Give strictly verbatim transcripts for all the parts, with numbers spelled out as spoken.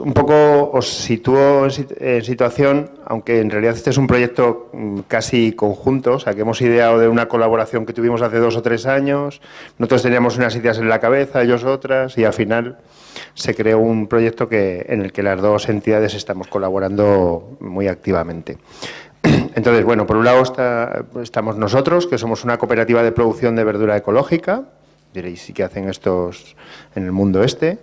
Un poco os sitúo en situación, aunque en realidad este es un proyecto casi conjunto, o sea, que hemos ideado de una colaboración que tuvimos hace dos o tres años, nosotros teníamos unas ideas en la cabeza, ellos otras, y al final se creó un proyecto que, en el que las dos entidades estamos colaborando muy activamente. Entonces, bueno, por un lado está, estamos nosotros, que somos una cooperativa de producción de verdura ecológica. Diréis, ¿sí que hacen estos en el mundo este?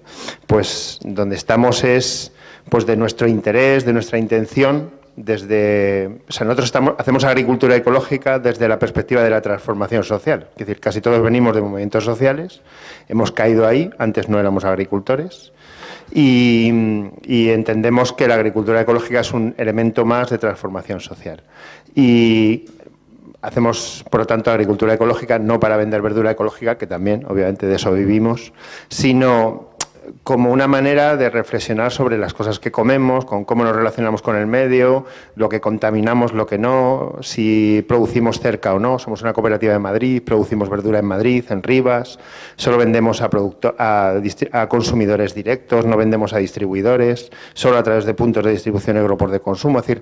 Pues donde estamos es pues de nuestro interés, de nuestra intención, desde... O sea, nosotros estamos, hacemos agricultura ecológica desde la perspectiva de la transformación social. Es decir, casi todos venimos de movimientos sociales, hemos caído ahí, antes no éramos agricultores, y, y entendemos que la agricultura ecológica es un elemento más de transformación social. Y... hacemos, por lo tanto, agricultura ecológica no para vender verdura ecológica, que también, obviamente, de eso vivimos, sino como una manera de reflexionar sobre las cosas que comemos, con cómo nos relacionamos con el medio, lo que contaminamos, lo que no, si producimos cerca o no. Somos una cooperativa de Madrid, producimos verdura en Madrid, en Rivas, solo vendemos a, a, a consumidores directos, no vendemos a distribuidores, solo a través de puntos de distribución y grupos de consumo. Es decir,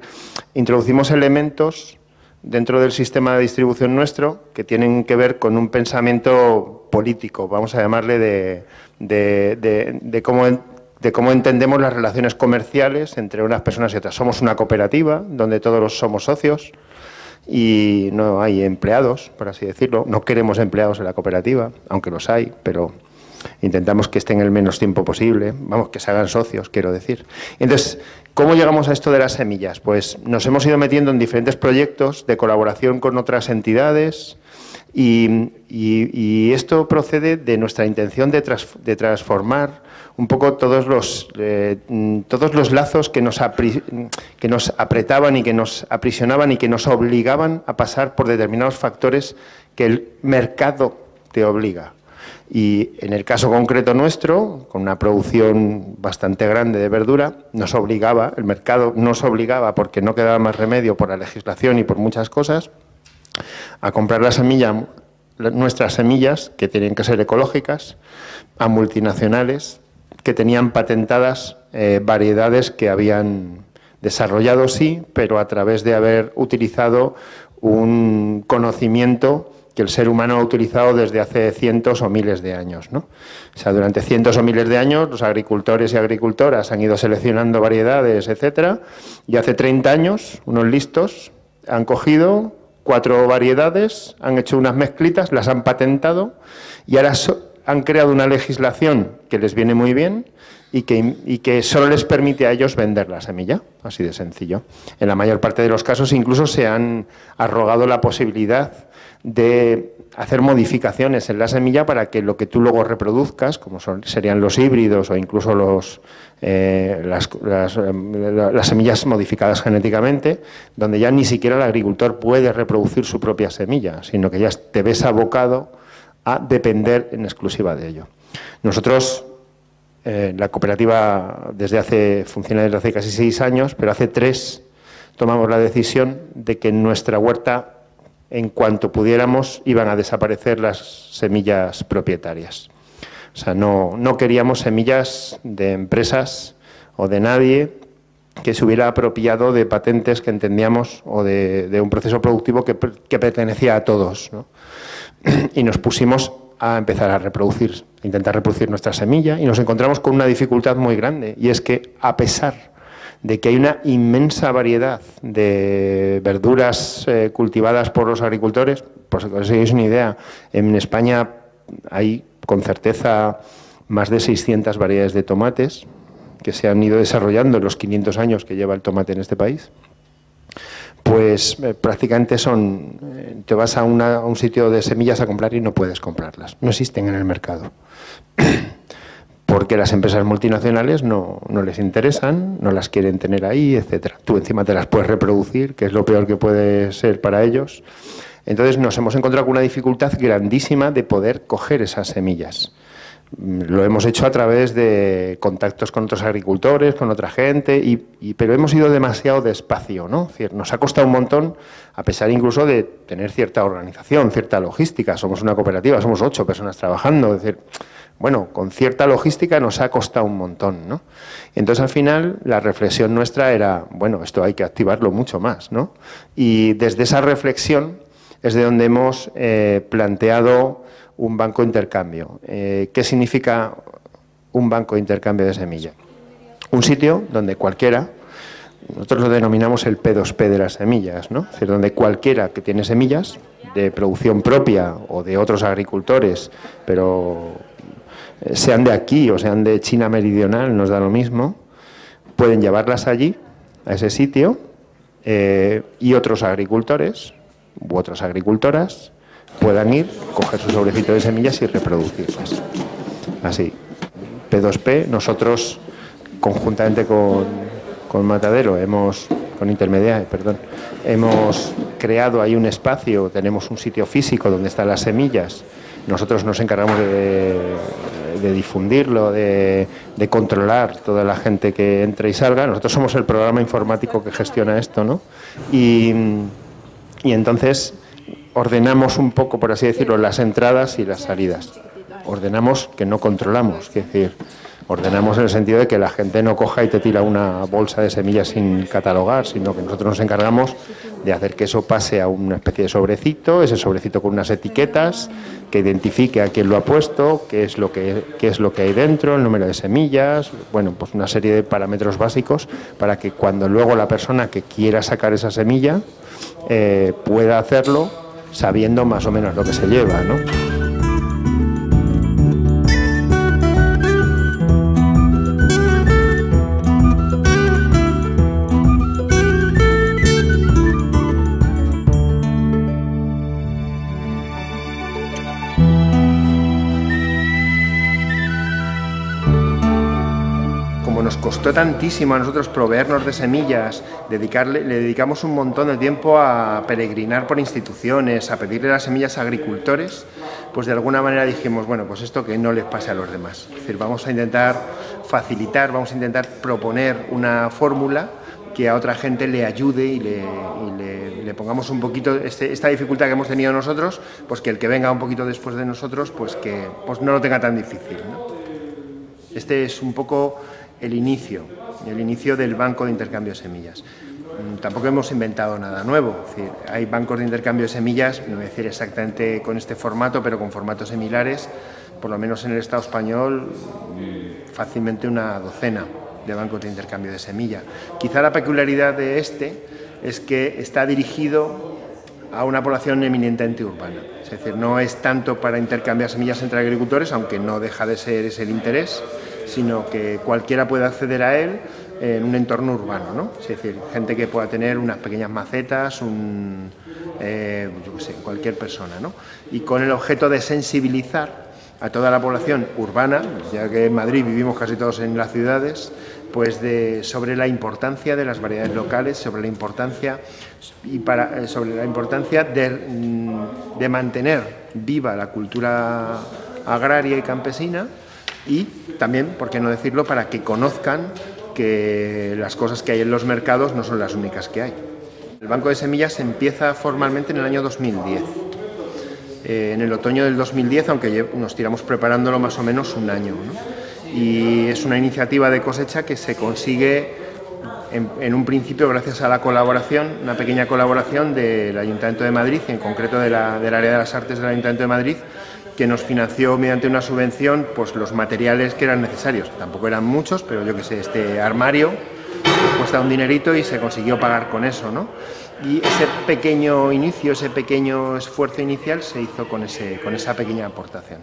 introducimos elementos dentro del sistema de distribución nuestro, que tienen que ver con un pensamiento político, vamos a llamarle, de, de, de, de, cómo, de cómo entendemos las relaciones comerciales entre unas personas y otras. Somos una cooperativa donde todos somos socios y no hay empleados, por así decirlo. No queremos empleados en la cooperativa, aunque los hay, pero intentamos que estén el menos tiempo posible, vamos, que se hagan socios, quiero decir. Entonces, ¿cómo llegamos a esto de las semillas? Pues nos hemos ido metiendo en diferentes proyectos de colaboración con otras entidades y, y, y esto procede de nuestra intención de, trans, de transformar un poco todos los, eh, todos los lazos que nos, apri, que nos apretaban y que nos aprisionaban y que nos obligaban a pasar por determinados factores que el mercado te obliga. Y en el caso concreto nuestro, con una producción bastante grande de verdura, nos obligaba, el mercado nos obligaba, porque no quedaba más remedio por la legislación y por muchas cosas, a comprar la semilla, nuestras semillas, que tenían que ser ecológicas, a multinacionales que tenían patentadas eh, variedades que habían desarrollado, sí, pero a través de haber utilizado un conocimiento que el ser humano ha utilizado desde hace cientos o miles de años, ¿no? O sea, durante cientos o miles de años los agricultores y agricultoras han ido seleccionando variedades, etcétera, y hace treinta años, unos listos, han cogido cuatro variedades, han hecho unas mezclitas, las han patentado y ahora so- han creado una legislación que les viene muy bien y que, y que solo les permite a ellos vender la semilla, así de sencillo. En la mayor parte de los casos incluso se han arrogado la posibilidad de hacer modificaciones en la semilla para que lo que tú luego reproduzcas, como son, serían los híbridos o incluso los, eh, las, las, las semillas modificadas genéticamente, donde ya ni siquiera el agricultor puede reproducir su propia semilla, sino que ya te ves abocado a depender en exclusiva de ello. Nosotros, eh, la cooperativa desde hace funciona desde hace casi seis años, pero hace tres tomamos la decisión de que nuestra huerta, en cuanto pudiéramos, iban a desaparecer las semillas propietarias. O sea, no, no queríamos semillas de empresas o de nadie que se hubiera apropiado de patentes que entendíamos o de, de un proceso productivo que, que pertenecía a todos, ¿no? Y nos pusimos a empezar a reproducir, a intentar reproducir nuestra semilla y nos encontramos con una dificultad muy grande y es que, a pesar de que hay una inmensa variedad de verduras eh, cultivadas por los agricultores, por si conseguís una idea, en España hay con certeza más de seiscientas variedades de tomates que se han ido desarrollando en los quinientos años que lleva el tomate en este país, pues eh, prácticamente son, eh, te vas a, una, a un sitio de semillas a comprar y no puedes comprarlas, no existen en el mercado. Porque las empresas multinacionales no, no les interesan, no las quieren tener ahí, etcétera. Tú encima te las puedes reproducir, que es lo peor que puede ser para ellos. Entonces nos hemos encontrado con una dificultad grandísima de poder coger esas semillas. Lo hemos hecho a través de contactos con otros agricultores, con otra gente, y, y, pero hemos ido demasiado despacio, ¿no? Nos ha costado un montón, a pesar incluso de tener cierta organización, cierta logística. Somos una cooperativa, somos ocho personas trabajando. Es decir, bueno, con cierta logística nos ha costado un montón, ¿no? Entonces, al final, la reflexión nuestra era, bueno, esto hay que activarlo mucho más, ¿no? Y desde esa reflexión es de donde hemos eh, planteado un banco intercambio. Eh, ¿Qué significa un banco de intercambio de semilla? Un sitio donde cualquiera, nosotros lo denominamos el P dos P de las semillas, ¿no? Es decir, donde cualquiera que tiene semillas de producción propia o de otros agricultores, pero sean de aquí o sean de China meridional, nos da lo mismo, pueden llevarlas allí, a ese sitio, eh, y otros agricultores u otras agricultoras puedan ir, coger su sobrecito de semillas y reproducirlas. Así, P dos P, nosotros conjuntamente con, con Matadero, hemos, con Intermediae, perdón, hemos creado ahí un espacio, tenemos un sitio físico donde están las semillas, nosotros nos encargamos de, de difundirlo, de, de controlar toda la gente que entre y salga, nosotros somos el programa informático que gestiona esto, ¿no? Y, y entonces ordenamos un poco, por así decirlo, las entradas y las salidas. Ordenamos que no controlamos, es decir, ordenamos en el sentido de que la gente no coja y te tira una bolsa de semillas sin catalogar, sino que nosotros nos encargamos de hacer que eso pase a una especie de sobrecito, ese sobrecito con unas etiquetas que identifique a quién lo ha puesto, qué es lo que, qué es lo que hay dentro, el número de semillas, bueno, pues una serie de parámetros básicos para que cuando luego la persona que quiera sacar esa semilla eh, pueda hacerlo, sabiendo más o menos lo que se lleva, ¿no? Costó tantísimo a nosotros proveernos de semillas, dedicarle, le dedicamos un montón de tiempo a peregrinar por instituciones, a pedirle las semillas a agricultores, pues de alguna manera dijimos, bueno, pues esto que no les pase a los demás. Es decir, vamos a intentar facilitar, vamos a intentar proponer una fórmula que a otra gente le ayude y le, y le, le pongamos un poquito este, esta dificultad que hemos tenido nosotros, pues que el que venga un poquito después de nosotros, pues que pues no lo tenga tan difícil, ¿no? Este es un poco el inicio, el inicio del banco de intercambio de semillas. Tampoco hemos inventado nada nuevo, es decir, hay bancos de intercambio de semillas, no voy a decir exactamente con este formato, pero con formatos similares, por lo menos en el Estado español, fácilmente una docena de bancos de intercambio de semillas. Quizá la peculiaridad de este es que está dirigido a una población eminentemente urbana, es decir, no es tanto para intercambiar semillas entre agricultores, aunque no deja de ser ese el interés, sino que cualquiera puede acceder a él en un entorno urbano, ¿no? Es decir, gente que pueda tener unas pequeñas macetas, un, eh, yo qué sé, cualquier persona, ¿no? Y con el objeto de sensibilizar a toda la población urbana, ya que en Madrid vivimos casi todos en las ciudades, pues de, sobre la importancia de las variedades locales, sobre la importancia, y para, sobre la importancia de, de mantener viva la cultura agraria y campesina, y también, por qué no decirlo, para que conozcan que las cosas que hay en los mercados no son las únicas que hay. El Banco de Semillas empieza formalmente en el año dos mil diez. Eh, en el otoño del dos mil diez, aunque nos tiramos preparándolo más o menos un año, ¿no? Y es una iniciativa de cosecha que se consigue en, en un principio gracias a la colaboración, una pequeña colaboración del Ayuntamiento de Madrid, en concreto de la, del área de las artes del Ayuntamiento de Madrid, que nos financió mediante una subvención pues los materiales que eran necesarios. Tampoco eran muchos, pero yo que sé, este armario cuesta un dinerito y se consiguió pagar con eso, ¿no? Y ese pequeño inicio, ese pequeño esfuerzo inicial se hizo con, ese, con esa pequeña aportación.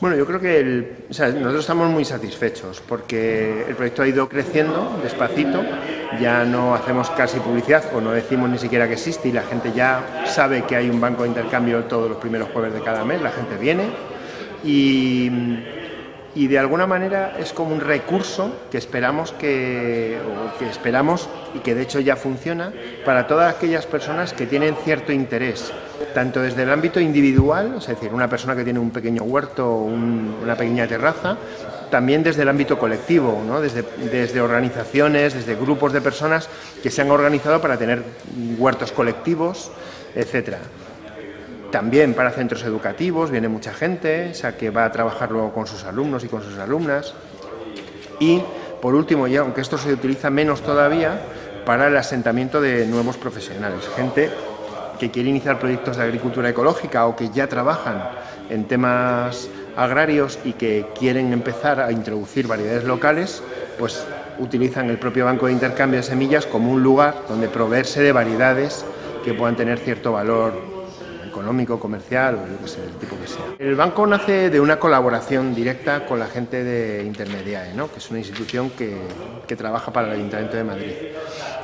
Bueno, yo creo que el, o sea, nosotros estamos muy satisfechos porque el proyecto ha ido creciendo despacito, ya no hacemos casi publicidad o no decimos ni siquiera que existe y la gente ya sabe que hay un banco de intercambio todos los primeros jueves de cada mes, la gente viene y, y de alguna manera es como un recurso que esperamos que, o que esperamos y que de hecho ya funciona para todas aquellas personas que tienen cierto interés, tanto desde el ámbito individual, es decir, una persona que tiene un pequeño huerto o un, una pequeña terraza, también desde el ámbito colectivo, ¿no? desde, desde organizaciones, desde grupos de personas que se han organizado para tener huertos colectivos, etcétera. También para centros educativos, viene mucha gente, o sea, que va a trabajar luego con sus alumnos y con sus alumnas. Y, por último, ya aunque esto se utiliza menos todavía, para el asentamiento de nuevos profesionales, gente que quiere iniciar proyectos de agricultura ecológica o que ya trabajan en temas agrarios y que quieren empezar a introducir variedades locales, pues utilizan el propio Banco de Intercambio de Semillas como un lugar donde proveerse de variedades que puedan tener cierto valor económico, comercial o lo que sea, el tipo que sea. El banco nace de una colaboración directa con la gente de Intermediae, ¿no? que es una institución que, que trabaja para el Ayuntamiento de Madrid.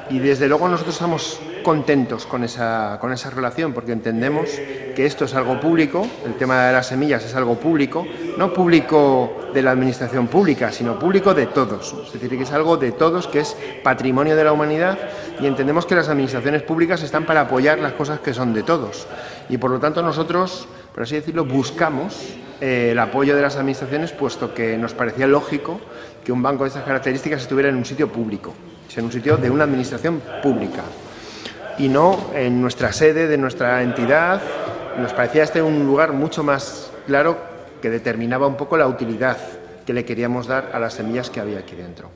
Y desde luego nosotros estamos contentos con esa, con esa relación porque entendemos que esto es algo público, el tema de las semillas es algo público, no público de la administración pública, sino público de todos. Es decir, que es algo de todos, que es patrimonio de la humanidad y entendemos que las administraciones públicas están para apoyar las cosas que son de todos. Y por lo tanto nosotros, por así decirlo, buscamos eh, el apoyo de las administraciones puesto que nos parecía lógico que un banco de estas características estuviera en un sitio público, en un sitio de una administración pública. Y no en nuestra sede, de nuestra entidad, nos parecía este un lugar mucho más claro que determinaba un poco la utilidad que le queríamos dar a las semillas que había aquí dentro.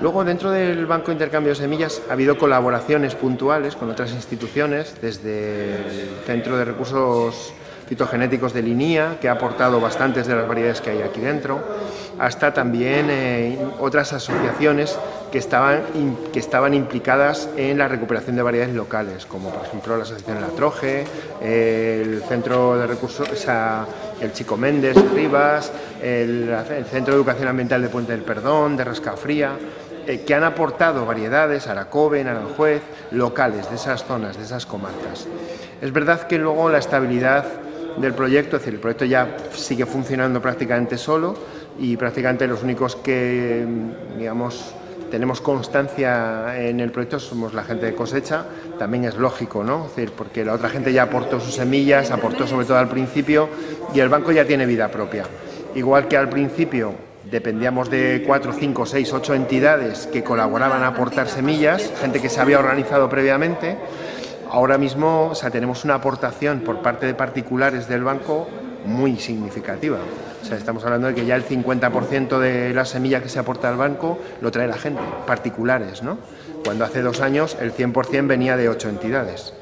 Luego, dentro del Banco de Intercambio de Semillas ha habido colaboraciones puntuales con otras instituciones, desde el Centro de Recursos Fitogenéticos de Linia, que ha aportado bastantes de las variedades que hay aquí dentro, hasta también eh, otras asociaciones que estaban, que estaban implicadas en la recuperación de variedades locales, como por ejemplo la Asociación de la Troje, eh, el Centro de Recursos, o sea, el Chico Méndez, Rivas, el, el Centro de Educación Ambiental de Puente del Perdón, de Rascafría, eh, que han aportado variedades, Aracoven, Aranjuez, locales de esas zonas, de esas comarcas. Es verdad que luego la estabilidad del proyecto, es decir, el proyecto ya sigue funcionando prácticamente solo y prácticamente los únicos que, digamos, tenemos constancia en el proyecto somos la gente de Ecosecha, también es lógico, ¿no? Es decir, porque la otra gente ya aportó sus semillas, aportó sobre todo al principio y el banco ya tiene vida propia. Igual que al principio dependíamos de cuatro, cinco, seis, ocho entidades que colaboraban a aportar semillas, gente que se había organizado previamente, ahora mismo, o sea, tenemos una aportación por parte de particulares del banco muy significativa. O sea, estamos hablando de que ya el cincuenta por ciento de la semilla que se aporta al banco lo trae la gente, particulares, ¿no? Cuando hace dos años el cien por cien venía de ocho entidades,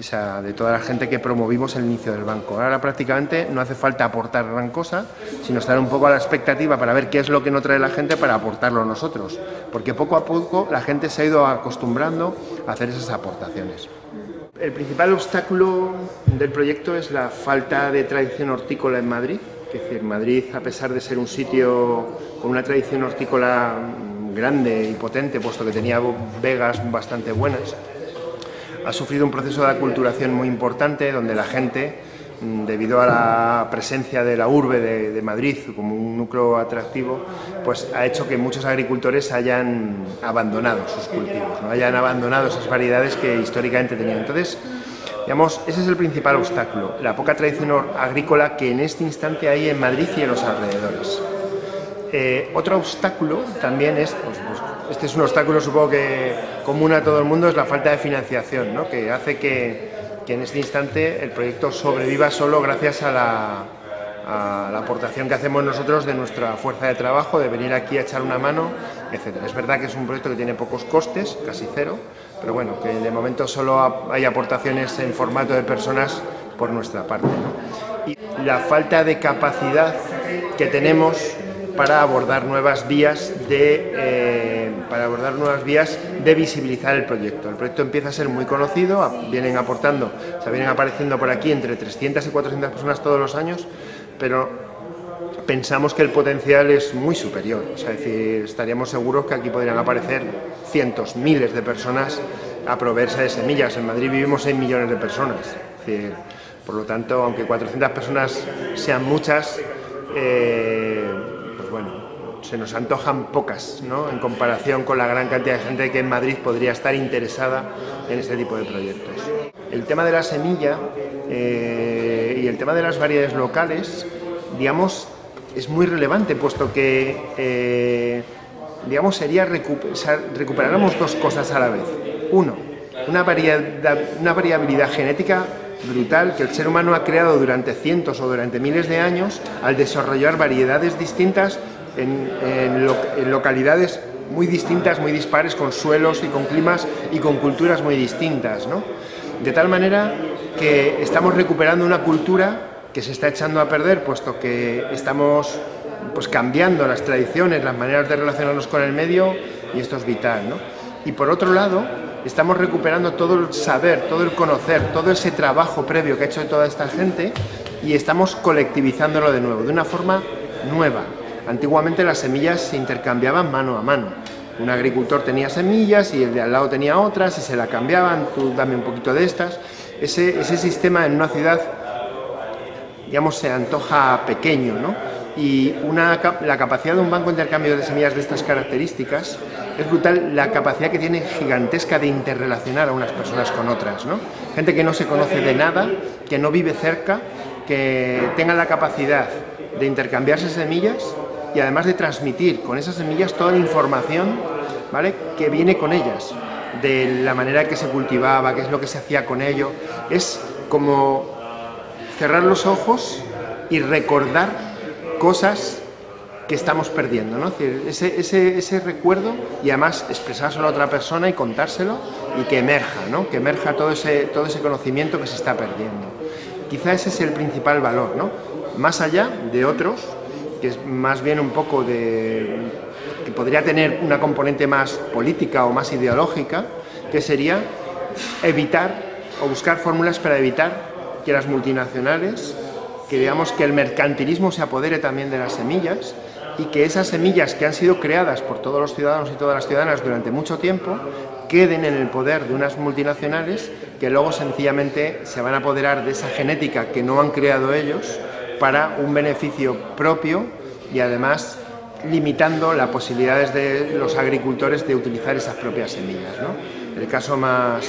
o sea, de toda la gente que promovimos el inicio del banco. Ahora prácticamente no hace falta aportar gran cosa, sino estar un poco a la expectativa para ver qué es lo que no trae la gente para aportarlo nosotros, porque poco a poco la gente se ha ido acostumbrando a hacer esas aportaciones. El principal obstáculo del proyecto es la falta de tradición hortícola en Madrid. Es decir, Madrid, a pesar de ser un sitio con una tradición hortícola grande y potente, puesto que tenía vegas bastante buenas, ha sufrido un proceso de aculturación muy importante, donde la gente, debido a la presencia de la urbe de, de Madrid como un núcleo atractivo, pues ha hecho que muchos agricultores hayan abandonado sus cultivos, ¿no? hayan abandonado esas variedades que históricamente tenían. Entonces, digamos, ese es el principal obstáculo, la poca tradición agrícola que en este instante hay en Madrid y en los alrededores. Eh, otro obstáculo también es, pues, pues, este es un obstáculo supongo que común a todo el mundo, es la falta de financiación, ¿no? que hace que, que en este instante el proyecto sobreviva solo gracias a la, a la aportación que hacemos nosotros de nuestra fuerza de trabajo, de venir aquí a echar una mano, etcétera. Es verdad que es un proyecto que tiene pocos costes, casi cero, pero bueno, que de momento solo hay aportaciones en formato de personas por nuestra parte, ¿no? Y la falta de capacidad que tenemos para abordar nuevas vías de, eh, para abordar nuevas vías de visibilizar el proyecto. El proyecto empieza a ser muy conocido, vienen aportando, o sea, vienen apareciendo por aquí entre trescientas y cuatrocientas personas todos los años, pero pensamos que el potencial es muy superior, o sea, es decir, estaríamos seguros que aquí podrían aparecer cientos, miles de personas a proveerse de semillas. En Madrid vivimos seis millones de personas, es decir, por lo tanto, aunque cuatrocientas personas sean muchas, eh, bueno, se nos antojan pocas, ¿no?, en comparación con la gran cantidad de gente que en Madrid podría estar interesada en este tipo de proyectos. El tema de la semilla eh, y el tema de las variedades locales, digamos, es muy relevante, puesto que eh, digamos, sería recuper- recuperáramos dos cosas a la vez. Uno, una, variedad, una variabilidad genética brutal que el ser humano ha creado durante cientos o durante miles de años al desarrollar variedades distintas en, en, lo, en localidades muy distintas, muy dispares, con suelos y con climas y con culturas muy distintas, ¿no? De tal manera que estamos recuperando una cultura que se está echando a perder, puesto que estamos pues, cambiando las tradiciones, las maneras de relacionarnos con el medio, y esto es vital, ¿no? Y por otro lado, estamos recuperando todo el saber, todo el conocer, todo ese trabajo previo que ha hecho toda esta gente, y estamos colectivizándolo de nuevo, de una forma nueva. Antiguamente las semillas se intercambiaban mano a mano. Un agricultor tenía semillas y el de al lado tenía otras, y se la cambiaban, tú dame un poquito de estas. Ese, ese sistema en una ciudad, digamos, se antoja pequeño, ¿no? Y una, la capacidad de un banco de intercambio de semillas de estas características es brutal, la capacidad que tiene gigantesca de interrelacionar a unas personas con otras, ¿no? Gente que no se conoce de nada, que no vive cerca, que tenga la capacidad de intercambiarse semillas y además de transmitir con esas semillas toda la información, ¿vale?, que viene con ellas, de la manera que se cultivaba, qué es lo que se hacía con ello. Es como cerrar los ojos y recordar cosas que estamos perdiendo, ¿no? Es decir, ese, ese, ese recuerdo, y además expresárselo a otra persona y contárselo y que emerja, ¿no? Que emerja todo ese, todo ese conocimiento que se está perdiendo. Quizá ese es el principal valor, ¿no? Más allá de otros, que es más bien un poco de... que podría tener una componente más política o más ideológica, que sería evitar o buscar fórmulas para evitar que las multinacionales, que digamos que el mercantilismo se apodere también de las semillas, y que esas semillas que han sido creadas por todos los ciudadanos y todas las ciudadanas durante mucho tiempo queden en el poder de unas multinacionales que luego sencillamente se van a apoderar de esa genética que no han creado ellos para un beneficio propio, y además limitando las posibilidades de los agricultores de utilizar esas propias semillas, ¿no? El caso más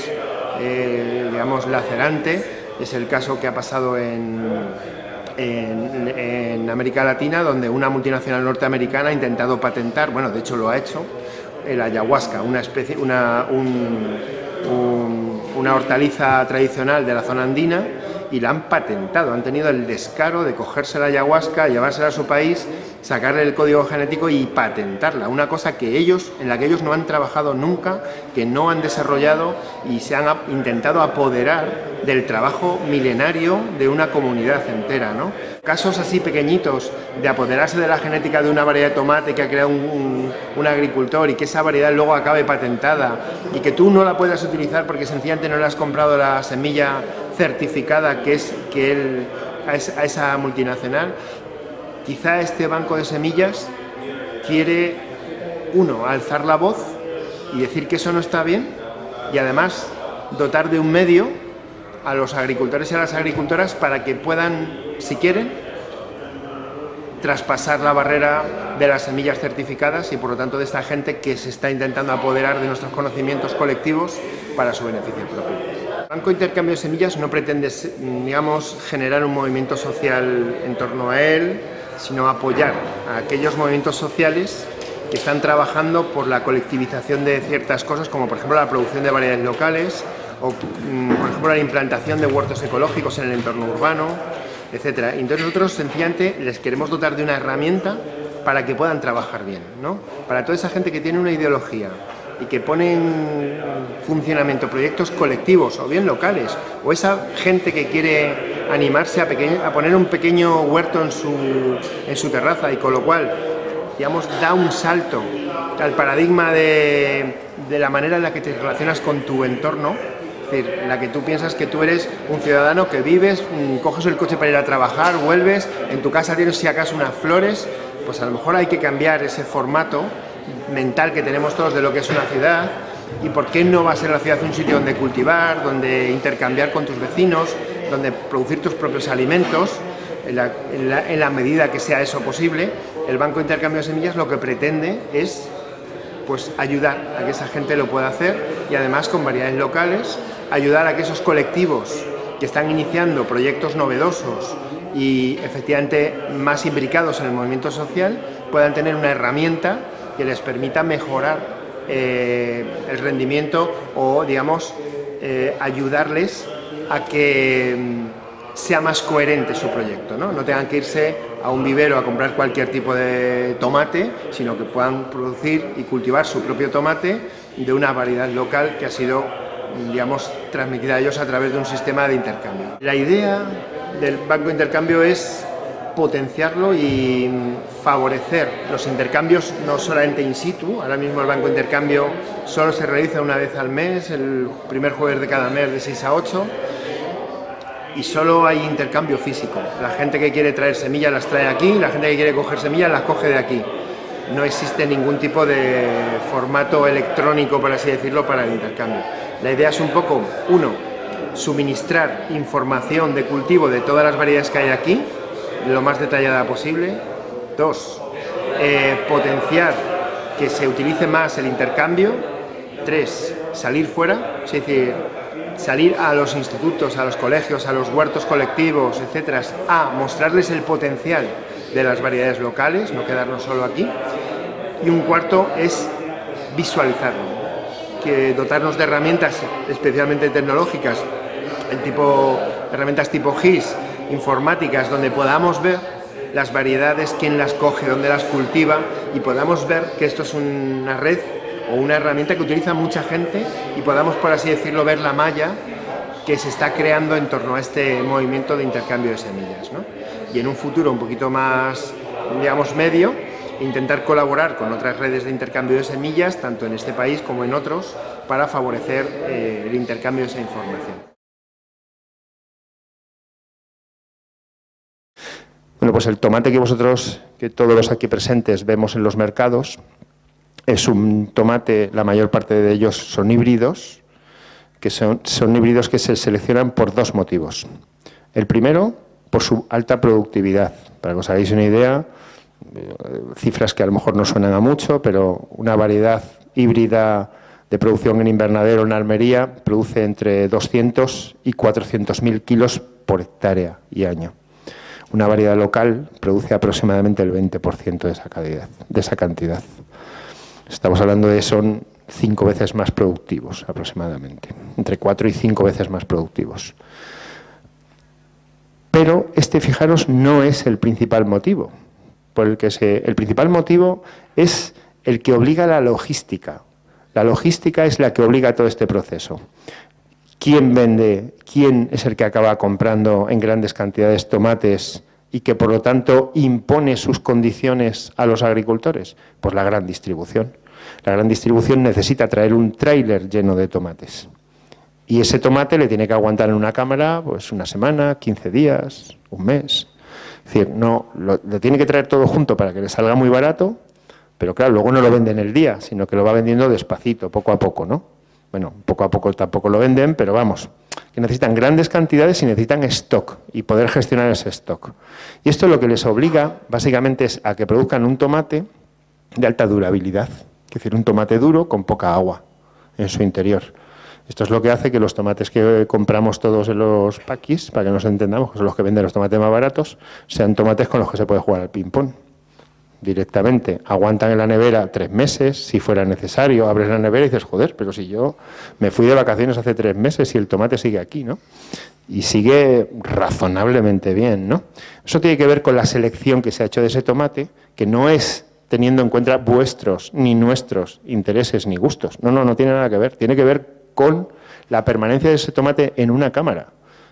eh, digamos lacerante es el caso que ha pasado en En, en América Latina, donde una multinacional norteamericana ha intentado patentar, bueno, de hecho lo ha hecho, el ayahuasca, una especie, una, un, un, una hortaliza tradicional de la zona andina, y la han patentado. Han tenido el descaro de cogerse la ayahuasca, llevársela a su país, sacarle el código genético y patentarla, una cosa que ellos, en la que ellos no han trabajado nunca, que no han desarrollado, y se han intentado apoderar del trabajo milenario de una comunidad entera, ¿no? Casos así pequeñitos de apoderarse de la genética de una variedad de tomate que ha creado un, un, un agricultor, y que esa variedad luego acabe patentada y que tú no la puedas utilizar porque sencillamente no le has comprado la semilla certificada que es que él, a esa multinacional. Quizá este banco de semillas quiere, uno, alzar la voz y decir que eso no está bien, y además dotar de un medio a los agricultores y a las agricultoras para que puedan, si quieren, traspasar la barrera de las semillas certificadas y por lo tanto de esta gente que se está intentando apoderar de nuestros conocimientos colectivos para su beneficio propio. El Banco Intercambio de Semillas no pretende, digamos, generar un movimiento social en torno a él, sino apoyar a aquellos movimientos sociales que están trabajando por la colectivización de ciertas cosas, como por ejemplo la producción de variedades locales, o por ejemplo la implantación de huertos ecológicos en el entorno urbano, etcétera. Entonces nosotros sencillamente les queremos dotar de una herramienta para que puedan trabajar bien, ¿no? Para toda esa gente que tiene una ideología y que pone en funcionamiento proyectos colectivos o bien locales, o esa gente que quiere animarse a, pequeño, a poner un pequeño huerto en su, en su terraza, y con lo cual, digamos, da un salto al paradigma de, de la manera en la que te relacionas con tu entorno, es decir, en la que tú piensas que tú eres un ciudadano que vives, coges el coche para ir a trabajar, vuelves, en tu casa tienes si acaso unas flores, pues a lo mejor hay que cambiar ese formato mental que tenemos todos de lo que es una ciudad, y por qué no va a ser la ciudad un sitio donde cultivar, donde intercambiar con tus vecinos, donde producir tus propios alimentos en la, en la, en la medida que sea eso posible, el Banco Intercambio de Semillas lo que pretende es pues, ayudar a que esa gente lo pueda hacer y además con variedades locales, ayudar a que esos colectivos que están iniciando proyectos novedosos y efectivamente más imbricados en el movimiento social puedan tener una herramienta que les permita mejorar eh, el rendimiento o, digamos, eh, ayudarles a que sea más coherente su proyecto, ¿no? No tengan que irse a un vivero a comprar cualquier tipo de tomate, sino que puedan producir y cultivar su propio tomate de una variedad local que ha sido, digamos, transmitida a ellos a través de un sistema de intercambio. La idea del Banco Intercambio es potenciarlo y favorecer los intercambios no solamente in situ. Ahora mismo el Banco Intercambio solo se realiza una vez al mes, el primer jueves de cada mes de seis a ocho, y solo hay intercambio físico. La gente que quiere traer semillas las trae aquí, la gente que quiere coger semillas las coge de aquí. No existe ningún tipo de formato electrónico, por así decirlo, para el intercambio. La idea es un poco, uno, suministrar información de cultivo de todas las variedades que hay aquí, lo más detallada posible. Dos, eh, potenciar que se utilice más el intercambio. Tres, salir fuera, es decir, salir a los institutos, a los colegios, a los huertos colectivos, etcétera, a mostrarles el potencial de las variedades locales, no quedarnos solo aquí. Y un cuarto es visualizarlo, que dotarnos de herramientas especialmente tecnológicas, el tipo, herramientas tipo G I S, informáticas, donde podamos ver las variedades, quién las coge, dónde las cultiva, y podamos ver que esto es una red o una herramienta que utiliza mucha gente y podamos, por así decirlo, ver la malla que se está creando en torno a este movimiento de intercambio de semillas, ¿no? Y en un futuro un poquito más, digamos, medio, intentar colaborar con otras redes de intercambio de semillas, tanto en este país como en otros, para favorecer eh, el intercambio de esa información. Bueno, pues el tomate que vosotros, que todos los aquí presentes vemos en los mercados, es un tomate, la mayor parte de ellos son híbridos, que son, son híbridos que se seleccionan por dos motivos. El primero, por su alta productividad. Para que os hagáis una idea, cifras que a lo mejor no suenan a mucho, pero una variedad híbrida de producción en invernadero en Almería produce entre doscientos y cuatrocientos mil kilos por hectárea y año. Una variedad local produce aproximadamente el veinte por ciento de esa calidad, de esa cantidad. Estamos hablando de son cinco veces más productivos aproximadamente, entre cuatro y cinco veces más productivos. Pero este, fijaros, no es el principal motivo. Por el, que se, el principal motivo es el que obliga a la logística. La logística es la que obliga a todo este proceso. ¿Quién vende? ¿Quién es el que acaba comprando en grandes cantidades tomates y que, por lo tanto, impone sus condiciones a los agricultores? Pues la gran distribución. La gran distribución necesita traer un tráiler lleno de tomates. Y ese tomate le tiene que aguantar en una cámara pues una semana, quince días, un mes. Es decir, no, lo, lo tiene que traer todo junto para que le salga muy barato, pero claro, luego no lo venden el día, sino que lo va vendiendo despacito, poco a poco, ¿no? Bueno, poco a poco tampoco lo venden, pero vamos, que necesitan grandes cantidades y necesitan stock y poder gestionar ese stock. Y esto lo que les obliga, básicamente, es a que produzcan un tomate de alta durabilidad, es decir, un tomate duro con poca agua en su interior. Esto es lo que hace que los tomates que compramos todos en los paquis, para que nos entendamos, que son los que venden los tomates más baratos, sean tomates con los que se puede jugar al ping-pong directamente. Aguantan en la nevera tres meses, si fuera necesario, abres la nevera y dices, joder, pero si yo me fui de vacaciones hace tres meses y el tomate sigue aquí, ¿no? Y sigue razonablemente bien, ¿no? Eso tiene que ver con la selección que se ha hecho de ese tomate, que no es teniendo en cuenta vuestros ni nuestros intereses ni gustos. No, no, no tiene nada que ver. Tiene que ver con la permanencia de ese tomate en una cámara.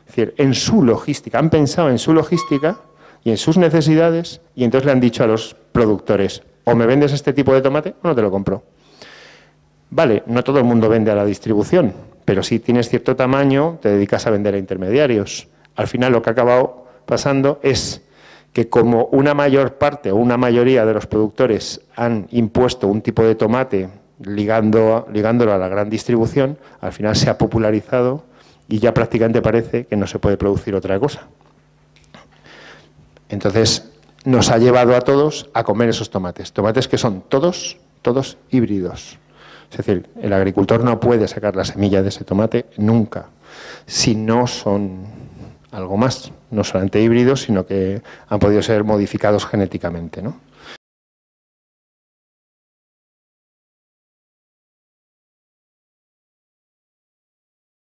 Es decir, en su logística. Han pensado en su logística y en sus necesidades y entonces le han dicho a los productores, o me vendes este tipo de tomate o no te lo compro. Vale, no todo el mundo vende a la distribución, pero si tienes cierto tamaño te dedicas a vender a intermediarios. Al final lo que ha acabado pasando es que como una mayor parte o una mayoría de los productores han impuesto un tipo de tomate Ligando, ligándolo a la gran distribución, al final se ha popularizado y ya prácticamente parece que no se puede producir otra cosa. Entonces, nos ha llevado a todos a comer esos tomates. Tomates que son todos, todos híbridos. Es decir, el agricultor no puede sacar la semilla de ese tomate nunca, si no son algo más, no solamente híbridos, sino que han podido ser modificados genéticamente, ¿no?